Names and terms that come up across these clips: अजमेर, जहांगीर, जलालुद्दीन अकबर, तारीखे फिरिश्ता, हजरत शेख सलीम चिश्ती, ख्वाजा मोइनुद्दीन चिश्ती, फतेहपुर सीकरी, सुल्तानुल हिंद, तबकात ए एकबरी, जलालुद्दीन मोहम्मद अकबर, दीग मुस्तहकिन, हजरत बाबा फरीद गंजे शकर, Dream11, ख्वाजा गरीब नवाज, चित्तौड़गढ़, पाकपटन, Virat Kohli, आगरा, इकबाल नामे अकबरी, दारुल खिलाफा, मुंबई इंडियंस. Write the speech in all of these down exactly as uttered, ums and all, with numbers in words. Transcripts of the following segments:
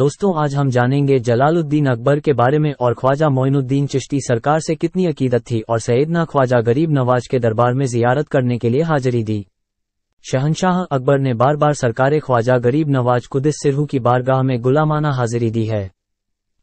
दोस्तों आज हम जानेंगे जलालुद्दीन अकबर के बारे में और ख्वाजा मोइनुद्दीन चिश्ती सरकार से कितनी अकीदत थी और सैयदना ख्वाजा गरीब नवाज के दरबार में जियारत करने के लिए हाजिरी दी। शहनशाह अकबर ने बार बार सरकारे ख्वाजा गरीब नवाज कुद्दस सिरहू की बारगाह में गुलामाना हाजिरी दी है।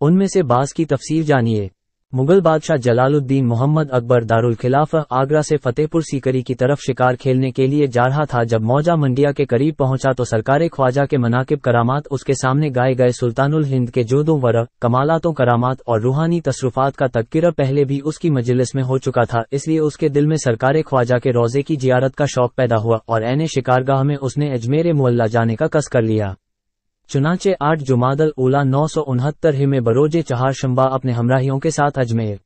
उनमें से बास की तफसीर जानिए। मुगल बादशाह जलालुद्दीन मोहम्मद अकबर दारुल खिलाफा आगरा से फतेहपुर सीकरी की तरफ शिकार खेलने के लिए जा रहा था। जब मौजा मंडिया के करीब पहुंचा तो सरकारे ख्वाजा के मनाकिब करामात उसके सामने गाए गए। सुल्तानुल हिंद के जोदों वरक कमालातों करामात और रूहानी तसरुफात का तज़किरा पहले भी उसकी मजलिस में हो चुका था, इसलिए उसके दिल में सरकारे ख्वाजा के रोज़े की जियारत का शौक पैदा हुआ और ऐने शिकारगाह में उसने अजमेर मुअल्ला जाने का कस कर लिया। चुनाचे आठ जुमादल उला नौ सौ उनहत्तर हिमे बरोजे चहार शंबा अपने हमराहियों के साथ अजमेर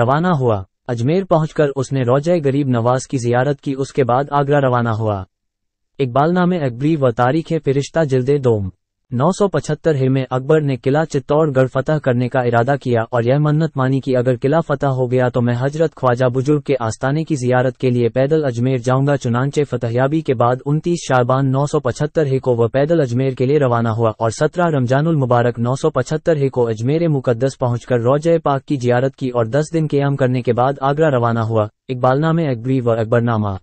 रवाना हुआ। अजमेर पहुंचकर उसने रोज़े गरीब नवाज की जियारत की। उसके बाद आगरा रवाना हुआ। इकबाल नामे अकबरी व तारीखे फिरिश्ता जिल्दे दोम नौ सौ पचहत्तर हिमे अकबर ने किला चित्तौड़गढ़ फतह करने का इरादा किया और यह मन्नत मानी कि अगर किला फतह हो गया तो मैं हजरत ख्वाजा बुजुर्ग के आस्ताने की जियारत के लिए पैदल अजमेर जाऊंगा। चुनांचे फतहयाबी के बाद उनतीस शाबान नौ सौ पचहत्तर ही को वह पैदल अजमेर के लिए रवाना हुआ और सत्रह रमजानुल मुबारक नौ सौ पचहत्तर ही को अजमेर मुकद्दस पहुंचकर रोज़े पाक की जियारत की और दस दिन क़ियाम करने के बाद आगरा रवाना हुआ। इक़बालनामा अकबरी व अकबरनामा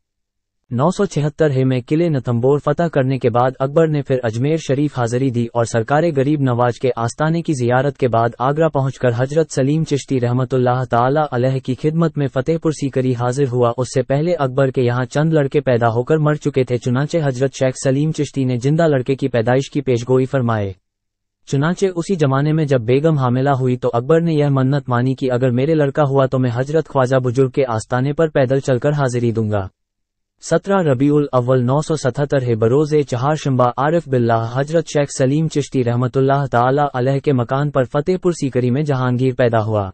नौ सौ छिहत्तर हे में किले नतंबोर फतह करने के बाद अकबर ने फिर अजमेर शरीफ हाजिरी दी और सरकारे गरीब नवाज के आस्ताने की जियारत के बाद आगरा पहुंचकर हजरत सलीम चिश्ती रहमतुल्लाह ताला अलैह की खिदमत में फतेहपुर सीकरी हाजिर हुआ। उससे पहले अकबर के यहाँ चंद लड़के पैदा होकर मर चुके थे, चुनाचे हजरत शेख सलीम चिश्ती ने जिंदा लड़के की पैदाइश की पेशगोई फरमाए। चुनाचे उसी जमाने में जब बेगम हामिला हुई तो अकबर ने यह मन्नत मानी कि अगर मेरे लड़का हुआ तो मैं हजरत ख्वाजा बुजुर्ग के आस्ताने पर पैदल चलकर हाजिरी दूंगा। सत्रह रबीउल अव्वल नौ सौ सतहत्तर है बरोज़े चहार शंबा आरिफ बिल्लाह हजरत शेख सलीम चिश्ती रहमतुल्लाह ताला अलैह के मकान पर फतेहपुर सीकरी में जहांगीर पैदा हुआ।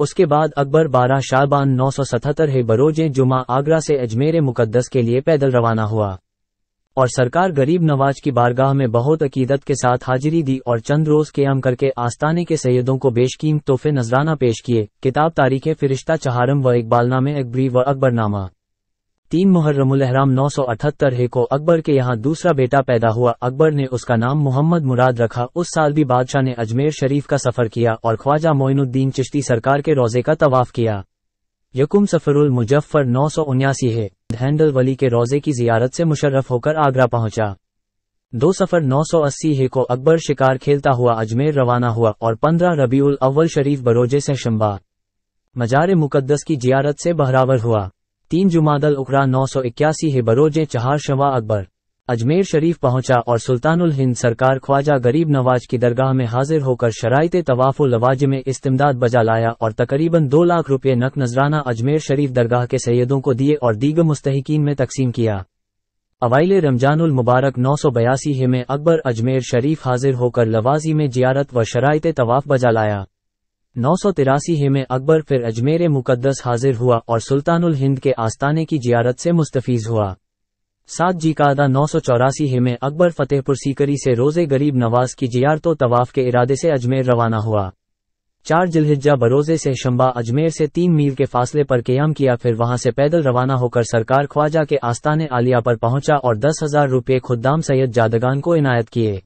उसके बाद अकबर बारह शाबान नौ सौ सतहत्तर है बरोज़े जुमा आगरा से अजमेर मुकद्दस के लिए पैदल रवाना हुआ और सरकार गरीब नवाज की बारगाह में बहुत अकीदत के साथ हाजिरी दी और चंद रोज़ क़ियाम करके आस्ताने के सैयदों को बेशकीमत तोहफे नजराना पेश किए। किताब तारीखे फिरिश्ता चहारम व इक़बालनामा अकबरी व अकबरनामा तीन मुहर्रमुल अहराम नौ सौ अठहत्तर है को अकबर के यहाँ दूसरा बेटा पैदा हुआ। अकबर ने उसका नाम मोहम्मद मुराद रखा। उस साल भी बादशाह ने अजमेर शरीफ का सफर किया और ख्वाजा मोइनुद्दीन चिश्ती सरकार के रोज़े का तवाफ किया। यकुम सफरुल मुजफ्फर नौ सौ उन्यासी है हैंडल वली के रोज़े की जियारत से मुशर्रफ होकर आगरा पहुंचा। दो सफर नौ सौ अस्सी है को अकबर शिकार खेलता हुआ अजमेर रवाना हुआ और पंद्रह रबीउल अव्वल शरीफ बरोजे से शंबा मजार मुकद्दस की जियारत से बहरावर हुआ। तीन जुमादल उकरा नौ सौ इक्यासी है बरोजे चहार शवा अकबर अजमेर शरीफ पहुंचा और सुल्तानुल हिंद सरकार ख्वाजा गरीब नवाज की दरगाह में हाजिर होकर शराइत तवाफुल लवाज में इस्तिमदाद बजा लाया और तकरीबन दो लाख रुपये नक नजराना अजमेर शरीफ दरगाह के सैयदों को दिए और दीग मुस्तहकिन में तकसीम किया। अवाइल रमजानुल मुबारक नौ सौ बयासी है में अकबर अजमेर शरीफ हाजिर होकर लवाजी में जियारत व शराइत तवाफ बजा लाया। नौ सौ तिरासी ही में अकबर फिर अजमेर मुकद्दस हाजिर हुआ और सुल्तानुल हिंद के आस्ताने की जियारत से मुस्तफ़ीज़ हुआ। सात जिकादा नौ सौ चौरासी ही में अकबर फतेहपुर सीकरी से रोज़े गरीब नवाज की जियारत तवाफ के इरादे से अजमेर रवाना हुआ। चार जिलहिज्जा बरोज़े से शंबा अजमेर से तीन मील के फासले पर क़ियाम किया, फिर वहां से पैदल रवाना होकर सरकार ख्वाजा के आस्ताने आलिया पर पहुंचा और दस हज़ार रुपये खुद्दाम सैयद जादगान को इनायत किए।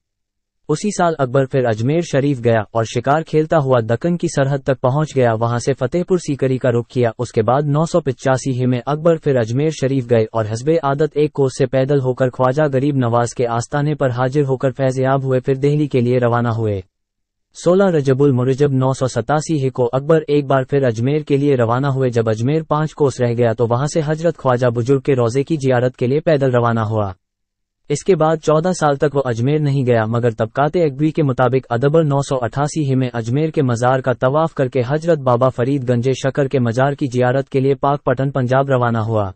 उसी साल अकबर फिर अजमेर शरीफ गया और शिकार खेलता हुआ दक्कन की सरहद तक पहुंच गया, वहां से फतेहपुर सीकरी का रुख किया। उसके बाद नौ सौ पिचासी ही में अकबर फिर अजमेर शरीफ गए और हस्बे आदत एक कोस से पैदल होकर ख्वाजा गरीब नवाज के आस्ताने पर हाजिर होकर फैज़याब हुए, फिर दिल्ली के लिए रवाना हुए। सोलह रजबुल मुरजब नौ सौ सतासी ही को अकबर एक बार फिर अजमेर के लिए रवाना हुए। जब अजमेर पाँच कोस रह गया तो वहां से हजरत ख्वाजा बुजुर्ग के रोज़े की जियारत के लिए पैदल रवाना हुआ। इसके बाद चौदह साल तक वह अजमेर नहीं गया, मगर तबकात ए एकबरी के मुताबिक अदबर नौ सौ अठासी ही में अजमेर के मज़ार का तवाफ़ करके हजरत बाबा फरीद गंजे शकर के मज़ार की जियारत के लिए पाकपटन पंजाब रवाना हुआ।